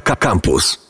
Kampus.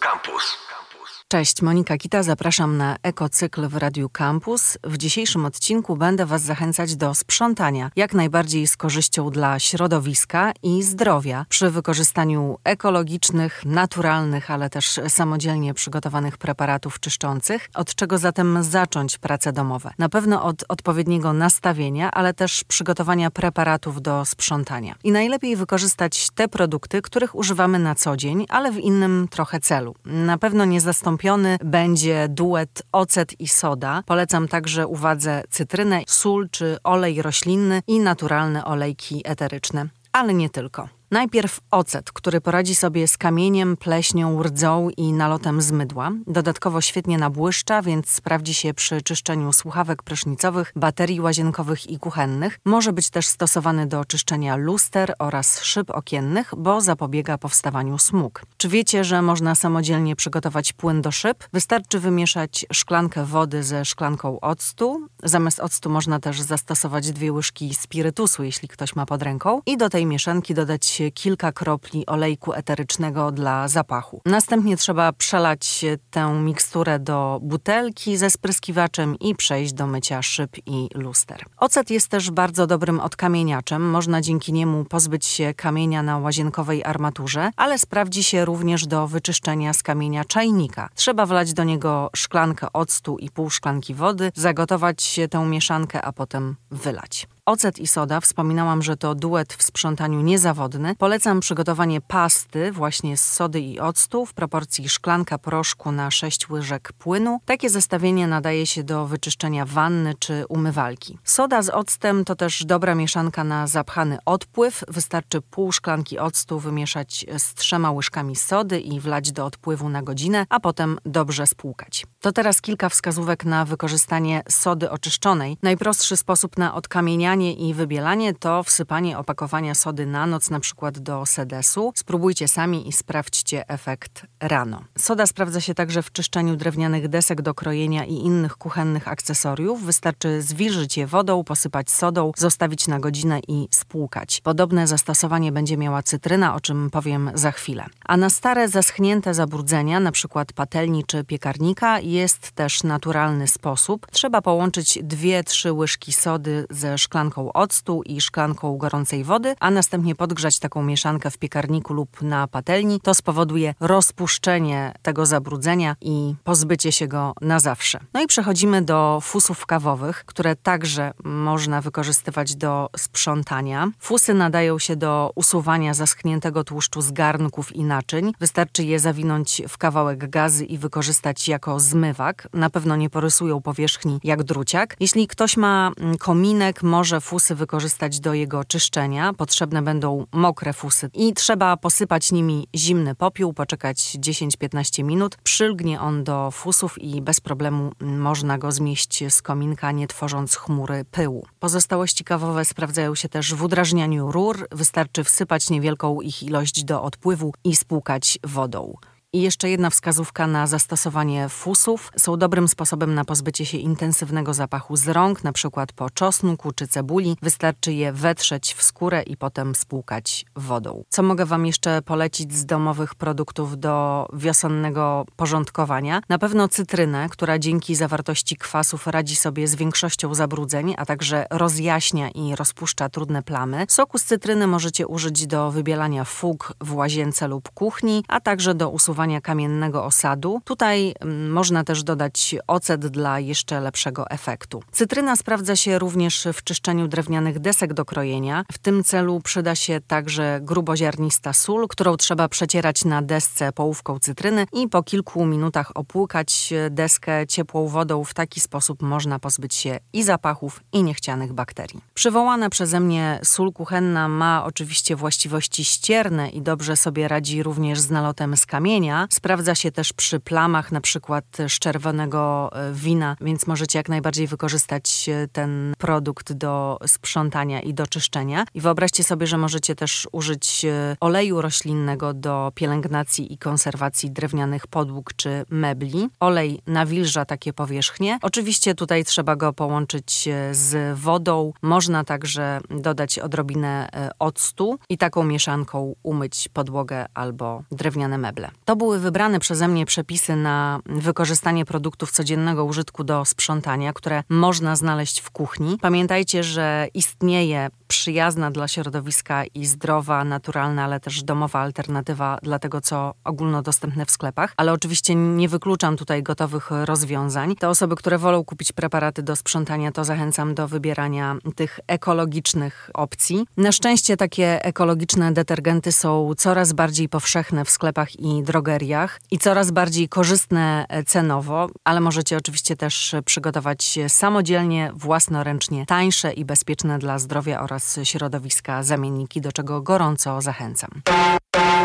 Cześć, Monika Kita, zapraszam na Eko Cykl w Radiu Kampus. W dzisiejszym odcinku będę Was zachęcać do sprzątania, jak najbardziej z korzyścią dla środowiska i zdrowia, przy wykorzystaniu ekologicznych, naturalnych, ale też samodzielnie przygotowanych preparatów czyszczących. Od czego zatem zacząć prace domowe? Na pewno od odpowiedniego nastawienia, ale też przygotowania preparatów do sprzątania. I najlepiej wykorzystać te produkty, których używamy na co dzień, ale w innym trochę celu. Na pewno nie zastąpić będzie duet ocet i soda. Polecam także uwadze cytrynę, sól czy olej roślinny i naturalne olejki eteryczne. Ale nie tylko. Najpierw ocet, który poradzi sobie z kamieniem, pleśnią, rdzą i nalotem z mydła. Dodatkowo świetnie nabłyszcza, więc sprawdzi się przy czyszczeniu słuchawek prysznicowych, baterii łazienkowych i kuchennych. Może być też stosowany do czyszczenia luster oraz szyb okiennych, bo zapobiega powstawaniu smug. Czy wiecie, że można samodzielnie przygotować płyn do szyb? Wystarczy wymieszać szklankę wody ze szklanką octu. Zamiast octu można też zastosować 2 łyżki spirytusu, jeśli ktoś ma pod ręką. I do tej mieszanki dodać kilka kropli olejku eterycznego dla zapachu. Następnie trzeba przelać tę miksturę do butelki ze spryskiwaczem i przejść do mycia szyb i luster. Ocet jest też bardzo dobrym odkamieniaczem. Można dzięki niemu pozbyć się kamienia na łazienkowej armaturze, ale sprawdzi się również do wyczyszczenia z kamienia czajnika. Trzeba wlać do niego szklankę octu i pół szklanki wody, zagotować tę mieszankę, a potem wylać. Ocet i soda, wspominałam, że to duet w sprzątaniu niezawodny. Polecam przygotowanie pasty właśnie z sody i octu w proporcji szklanka proszku na 6 łyżek płynu. Takie zestawienie nadaje się do wyczyszczenia wanny czy umywalki. Soda z octem to też dobra mieszanka na zapchany odpływ. Wystarczy pół szklanki octu wymieszać z 3 łyżkami sody i wlać do odpływu na godzinę, a potem dobrze spłukać. To teraz kilka wskazówek na wykorzystanie sody oczyszczonej. Najprostszy sposób na odkamienianie i wybielanie to wsypanie opakowania sody na noc, na przykład do sedesu. Spróbujcie sami i sprawdźcie efekt rano. Soda sprawdza się także w czyszczeniu drewnianych desek do krojenia i innych kuchennych akcesoriów. Wystarczy zwilżyć je wodą, posypać sodą, zostawić na godzinę i spłukać. Podobne zastosowanie będzie miała cytryna, o czym powiem za chwilę. A na stare, zaschnięte zabrudzenia, na przykład patelni czy piekarnika, jest też naturalny sposób. Trzeba połączyć 2–3 łyżki sody ze szklanką octu i szklanką gorącej wody, a następnie podgrzać taką mieszankę w piekarniku lub na patelni. To spowoduje rozpuszczenie tego zabrudzenia i pozbycie się go na zawsze. No i przechodzimy do fusów kawowych, które także można wykorzystywać do sprzątania. Fusy nadają się do usuwania zaschniętego tłuszczu z garnków i naczyń. Wystarczy je zawinąć w kawałek gazy i wykorzystać jako zmywak. Na pewno nie porysują powierzchni jak druciak. Jeśli ktoś ma kominek, może fusy wykorzystać do jego czyszczenia. Potrzebne będą mokre fusy i trzeba posypać nimi zimny popiół, poczekać 10–15 minut. Przylgnie on do fusów i bez problemu można go zmieść z kominka, nie tworząc chmury pyłu. Pozostałości kawowe sprawdzają się też w udrażnianiu rur. Wystarczy wsypać niewielką ich ilość do odpływu i spłukać wodą. I jeszcze jedna wskazówka na zastosowanie fusów. Są dobrym sposobem na pozbycie się intensywnego zapachu z rąk, na przykład po czosnku czy cebuli. Wystarczy je wetrzeć w skórę i potem spłukać wodą. Co mogę Wam jeszcze polecić z domowych produktów do wiosennego porządkowania? Na pewno cytrynę, która dzięki zawartości kwasów radzi sobie z większością zabrudzeń, a także rozjaśnia i rozpuszcza trudne plamy. Soku z cytryny możecie użyć do wybielania fug w łazience lub kuchni, a także do usuwania kamiennego osadu. Tutaj można też dodać ocet dla jeszcze lepszego efektu. Cytryna sprawdza się również w czyszczeniu drewnianych desek do krojenia. W tym celu przyda się także gruboziarnista sól, którą trzeba przecierać na desce połówką cytryny i po kilku minutach opłukać deskę ciepłą wodą. W taki sposób można pozbyć się i zapachów, i niechcianych bakterii. Przywołana przeze mnie sól kuchenna ma oczywiście właściwości ścierne i dobrze sobie radzi również z nalotem z kamienia, dnia. Sprawdza się też przy plamach, na przykład z czerwonego wina, więc możecie jak najbardziej wykorzystać ten produkt do sprzątania i do czyszczenia. I wyobraźcie sobie, że możecie też użyć oleju roślinnego do pielęgnacji i konserwacji drewnianych podłóg czy mebli. Olej nawilża takie powierzchnie. Oczywiście tutaj trzeba go połączyć z wodą. Można także dodać odrobinę octu i taką mieszanką umyć podłogę albo drewniane meble. To były wybrane przeze mnie przepisy na wykorzystanie produktów codziennego użytku do sprzątania, które można znaleźć w kuchni. Pamiętajcie, że istnieje przyjazna dla środowiska i zdrowa, naturalna, ale też domowa alternatywa dla tego, co ogólnodostępne w sklepach. Ale oczywiście nie wykluczam tutaj gotowych rozwiązań. Te osoby, które wolą kupić preparaty do sprzątania, to zachęcam do wybierania tych ekologicznych opcji. Na szczęście takie ekologiczne detergenty są coraz bardziej powszechne w sklepach i drogeriach i coraz bardziej korzystne cenowo, ale możecie oczywiście też przygotować samodzielnie, własnoręcznie tańsze i bezpieczne dla zdrowia oraz środowiska zamienniki, do czego gorąco zachęcam.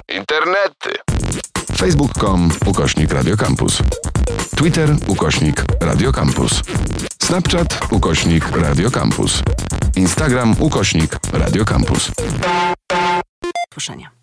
Internety. facebook.com/Radio Kampus, Twitter/Radio Kampus, Snapchat/Radio Kampus, Instagram/Radio Kampus. Słyszenia.